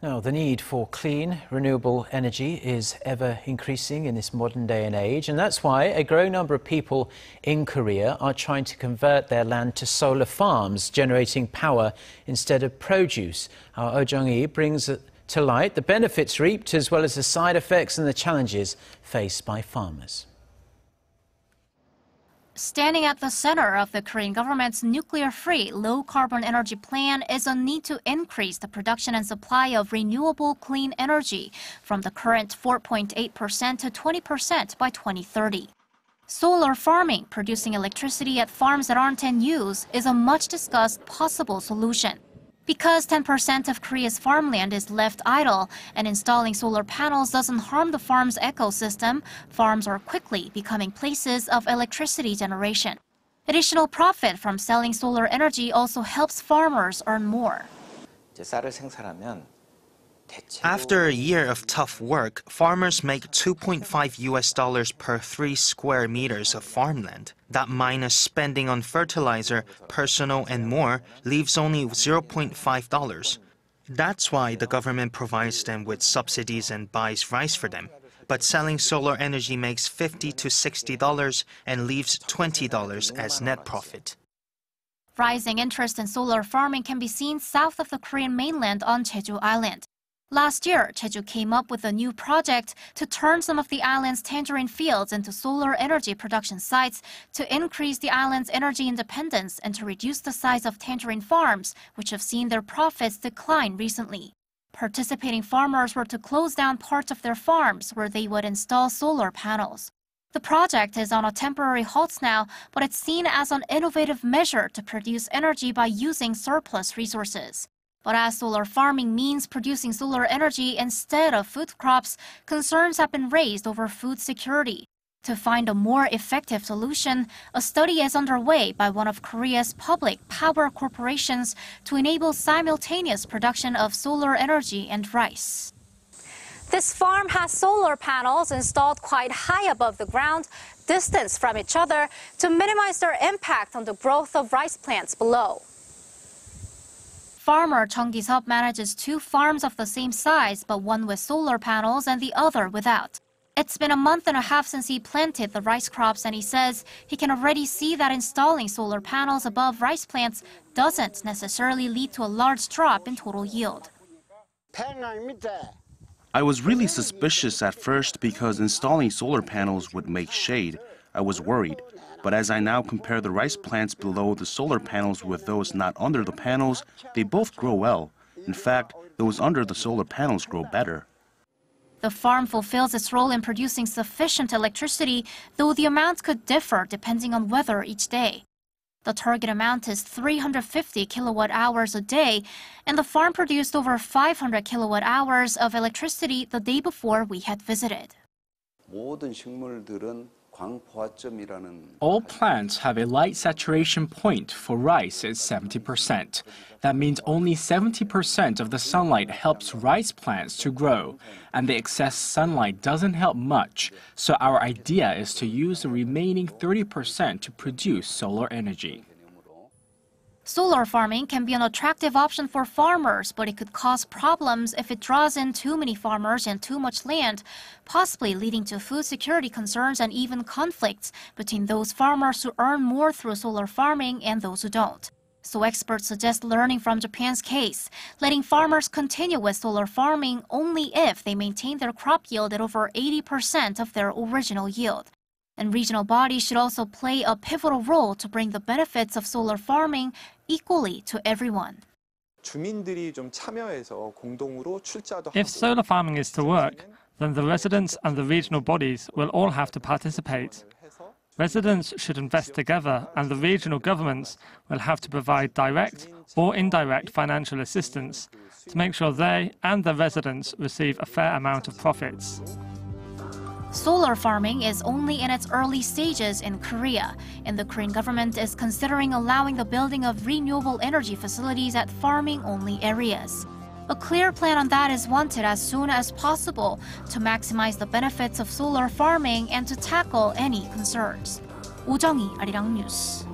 Now, the need for clean, renewable energy is ever increasing in this modern day and age, and that's why a growing number of people in Korea are trying to convert their land to solar farms, generating power instead of produce. Our Oh Jung-hee brings to light the benefits reaped as well as the side effects and the challenges faced by farmers. Standing at the center of the Korean government's nuclear-free, low-carbon energy plan is a need to increase the production and supply of renewable clean energy from the current 4.8% to 20% by 2030. Solar farming, producing electricity at farms that aren't in use, is a much-discussed possible solution. Because 10% of Korea's farmland is left idle and installing solar panels doesn't harm the farm's ecosystem, farms are quickly becoming places of electricity generation. Additional profit from selling solar energy also helps farmers earn more. After a year of tough work, farmers make $2.5 per 3 square meters of farmland. That minus spending on fertilizer, personal and more leaves only $0.5. That's why the government provides them with subsidies and buys rice for them. But selling solar energy makes $50 to $60 and leaves $20 as net profit. Rising interest in solar farming can be seen south of the Korean mainland on Jeju Island. Last year, Jeju came up with a new project to turn some of the island's tangerine fields into solar energy production sites to increase the island's energy independence and to reduce the size of tangerine farms, which have seen their profits decline recently. Participating farmers were to close down parts of their farms where they would install solar panels. The project is on a temporary halt now, but it's seen as an innovative measure to produce energy by using surplus resources. But as solar farming means producing solar energy instead of food crops, concerns have been raised over food security. To find a more effective solution, a study is underway by one of Korea's public power corporations to enable simultaneous production of solar energy and rice. This farm has solar panels installed quite high above the ground, distanced from each other, to minimize their impact on the growth of rice plants below. Farmer Jung Ki-seop manages 2 farms of the same size, but one with solar panels and the other without. It's been a month and a half since he planted the rice crops, and he says he can already see that installing solar panels above rice plants doesn't necessarily lead to a large drop in total yield. I was really suspicious at first because installing solar panels would make shade. I was worried. But as I now compare the rice plants below the solar panels with those not under the panels, they both grow well. In fact, those under the solar panels grow better. The farm fulfills its role in producing sufficient electricity, though the amount could differ depending on weather each day. The target amount is 350 kilowatt hours a day, and the farm produced over 500 kilowatt hours of electricity the day before we had visited. All plants have a light saturation point for rice is 70%. That means only 70% of the sunlight helps rice plants to grow, and the excess sunlight doesn't help much, so our idea is to use the remaining 30% to produce solar energy. Solar farming can be an attractive option for farmers, but it could cause problems if it draws in too many farmers and too much land, possibly leading to food security concerns and even conflicts between those farmers who earn more through solar farming and those who don't. So experts suggest learning from Japan's case, letting farmers continue with solar farming only if they maintain their crop yield at over 80% of their original yield. And regional bodies should also play a pivotal role to bring the benefits of solar farming equally to everyone. If solar farming is to work, then the residents and the regional bodies will all have to participate. Residents should invest together, and the regional governments will have to provide direct or indirect financial assistance to make sure they and their residents receive a fair amount of profits. Solar farming is only in its early stages in Korea, and the Korean government is considering allowing the building of renewable energy facilities at farming-only areas. A clear plan on that is wanted as soon as possible to maximize the benefits of solar farming and to tackle any concerns. Oh Jung-hee, Arirang News.